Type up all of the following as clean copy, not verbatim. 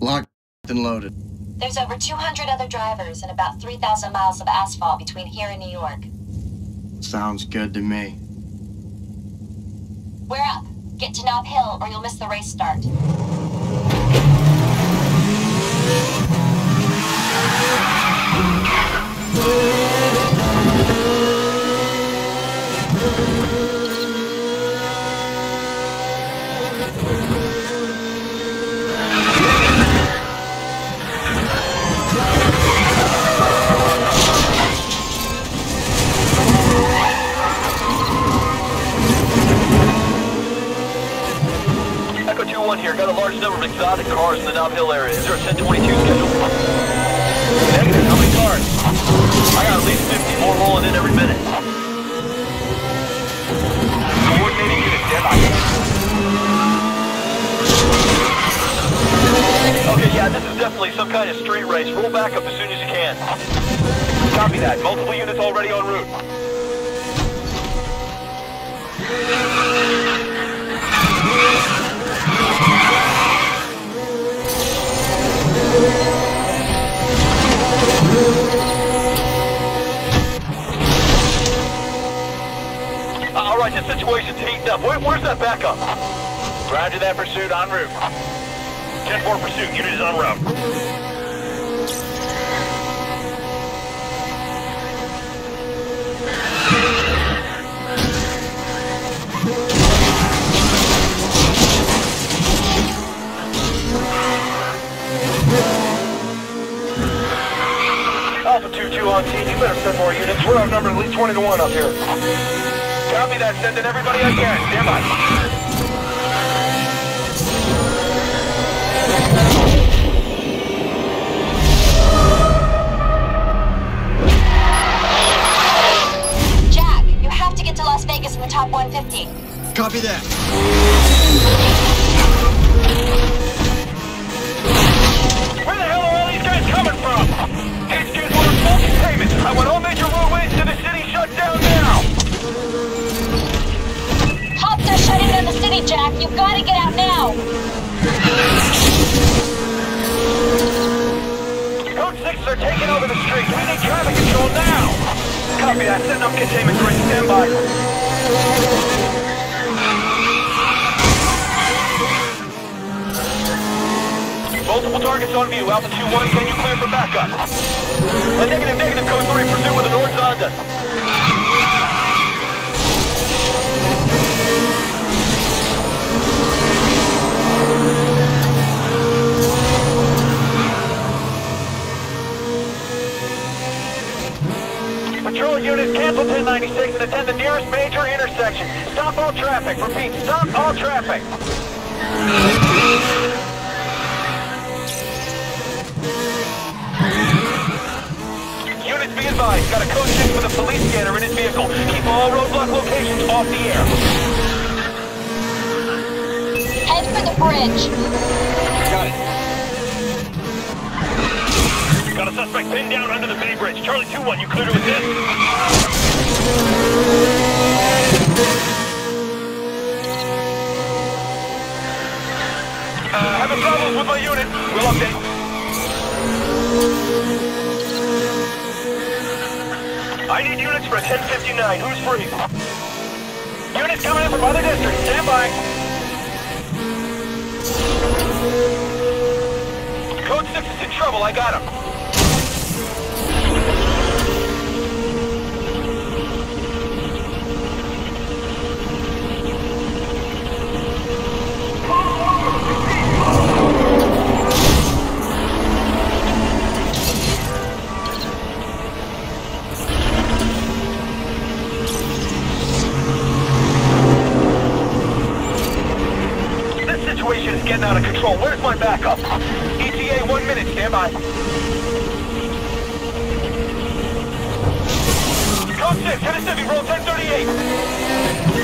Locked and loaded. There's over 200 other drivers and about 3,000 miles of asphalt between here and New York. Sounds good to me. We're up. Get to Nob Hill or you'll miss the race start. Here, got a large number of exotic cars in the Nob Hill area. Is there a 1022 schedule? Negative, how many cars? I got at least 50 more rolling in every minute. Coordinating unit standby. Okay, yeah, this is definitely some kind of street race. Roll back up as soon as you can. Copy that. Multiple units already en route. Alright, the situation's heating up. Where's that backup? Roger that, pursuit en route. 10-4 pursuit, unit is en route. On team, you better send more units. We're outnumbered at least 20-1 up here. Copy that. Send in everybody I can. Stand by. Jack, you have to get to Las Vegas in the top 150. Copy that. Where the hell are all these guys coming from? Payments. I want all major roadways to the city shut down now! Cops are shutting down the city, Jack. You've got to get out now! Code 6s are taking over the streets. We need traffic control now! Copy that. Send up containment grid. Stand by. Multiple targets on view. Alpha 2-1, can you clear for backup? A negative, negative, code 3, pursuit with an orange Honda. Patrol units, cancel 1096 and attend the nearest major intersection. Stop all traffic. Repeat, stop all traffic. Units be advised, got a code 6 with a police scanner in his vehicle. Keep all roadblock locations off the air. Head for the bridge. Got it. Got a suspect pinned down under the Bay Bridge. Charlie 2-1, you clear to assist? Having problems with my unit. We'll update. I need units for a 1059. Who's free? Units coming in from other districts. Stand by. Code 6 is in trouble. I got him. Out of control. Where's my backup? ETA 1 minute. Stand by. Code 6, Tennessee, roll 1038.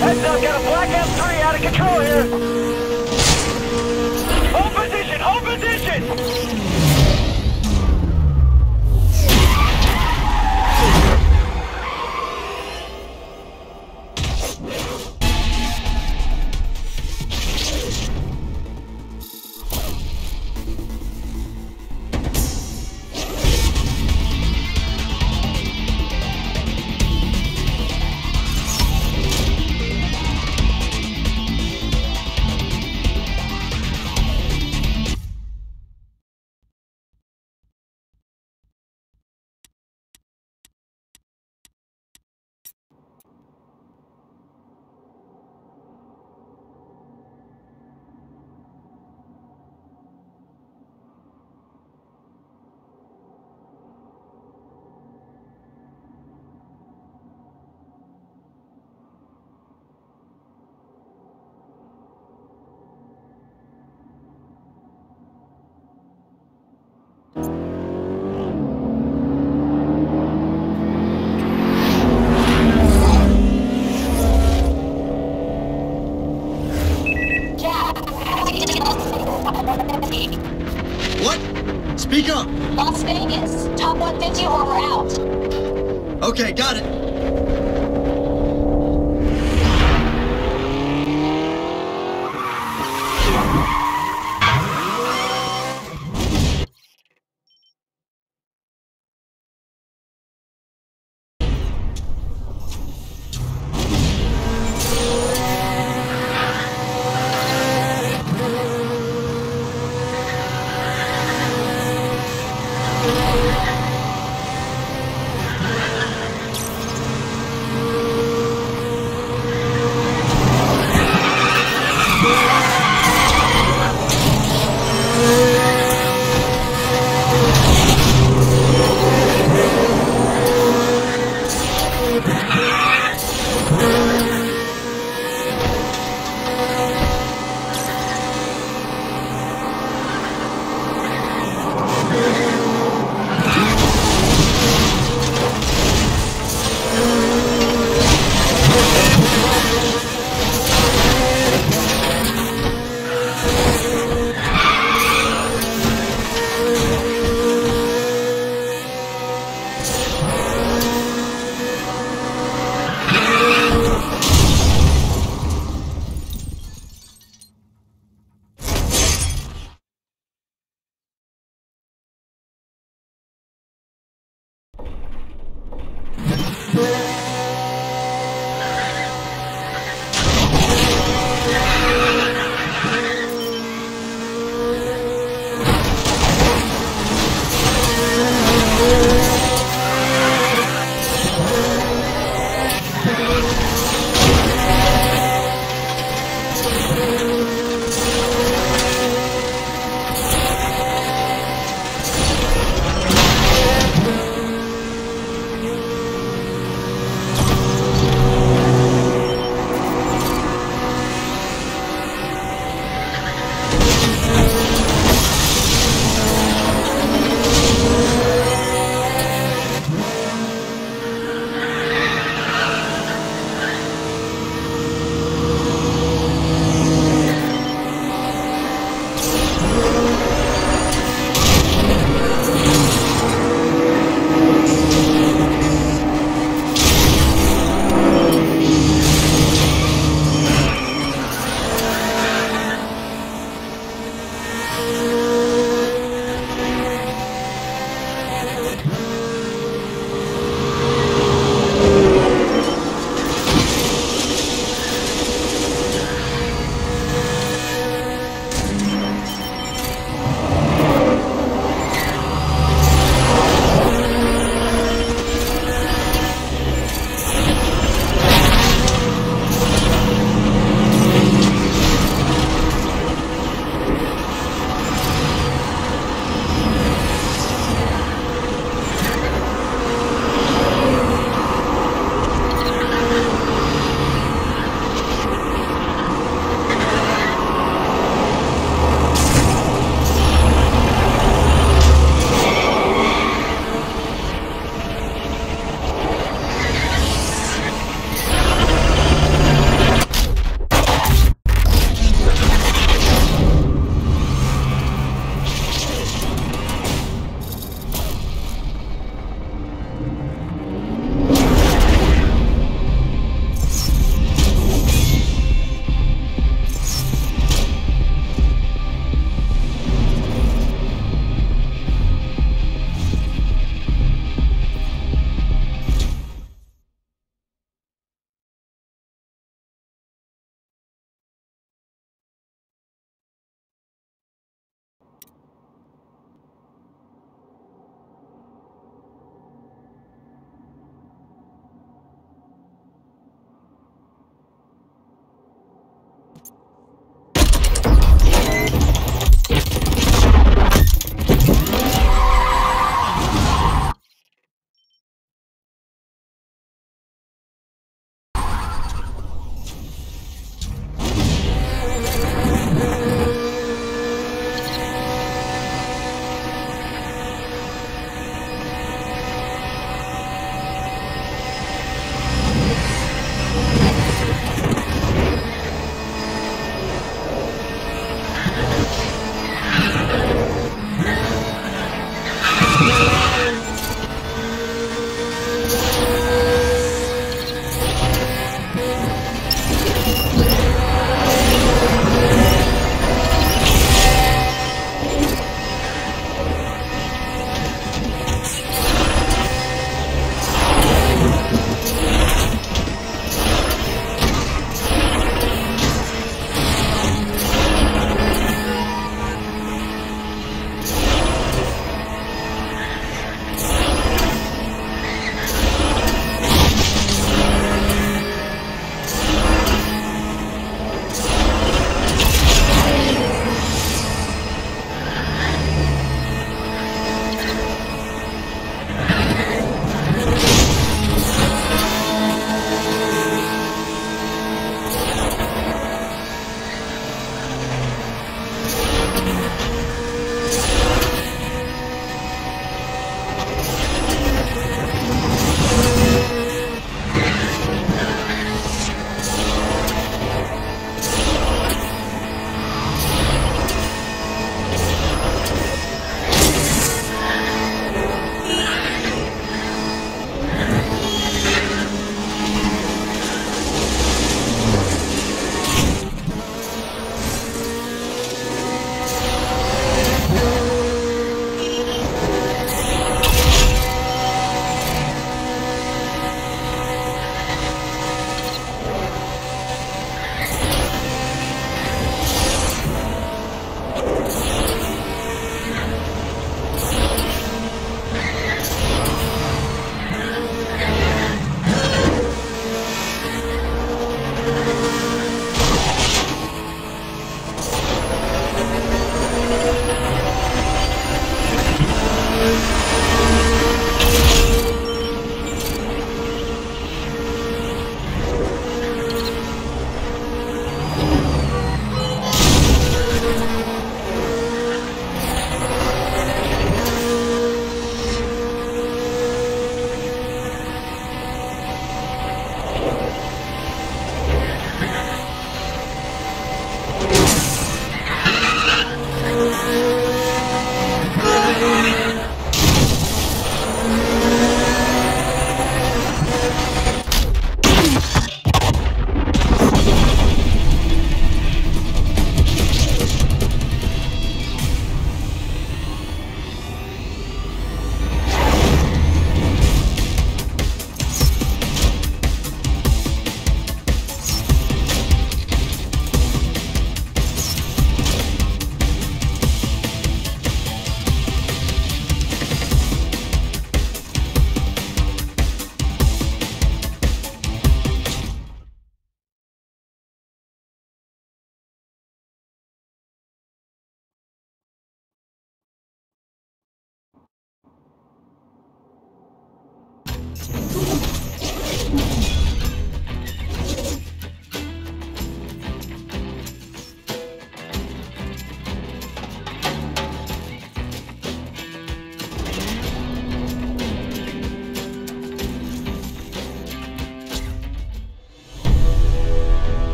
Heads up, got a black M3 out of control here. Hold position! Hold position! What? Speak up. Las Vegas. Top 150 or we're out. Okay, got it.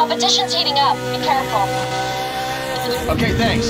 Competition's heating up. Be careful. Okay, thanks.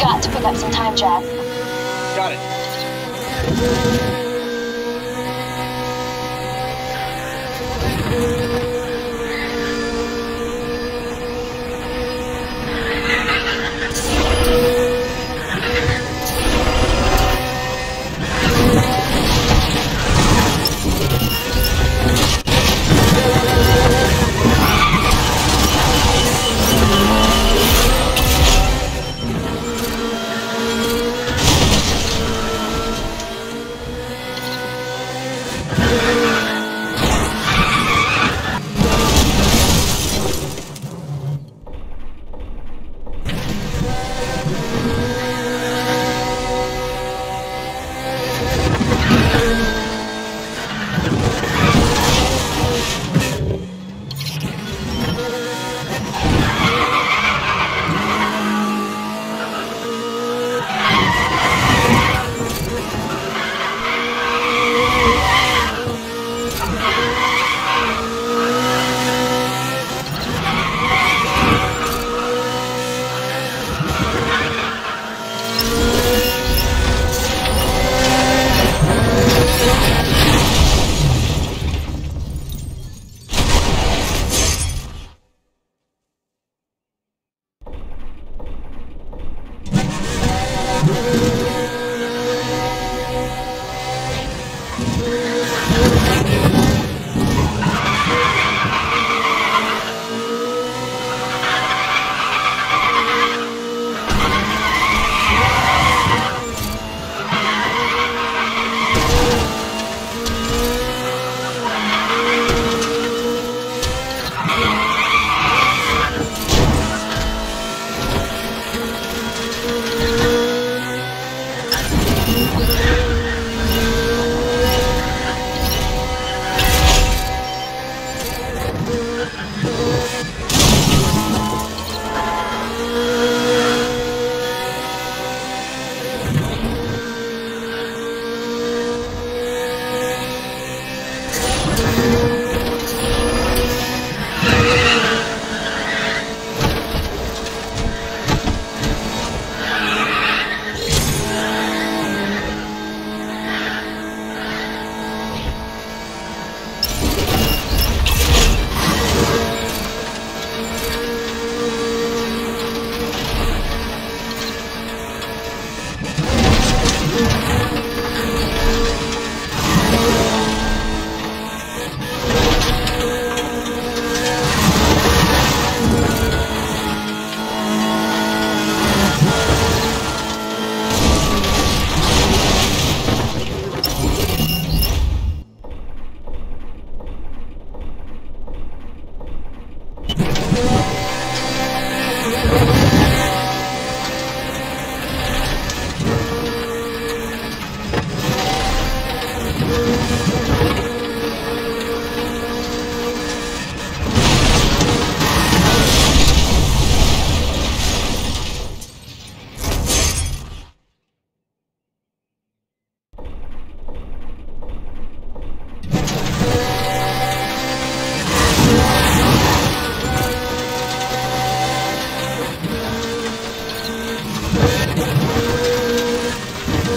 Got to pick up some time, Jack. Got it.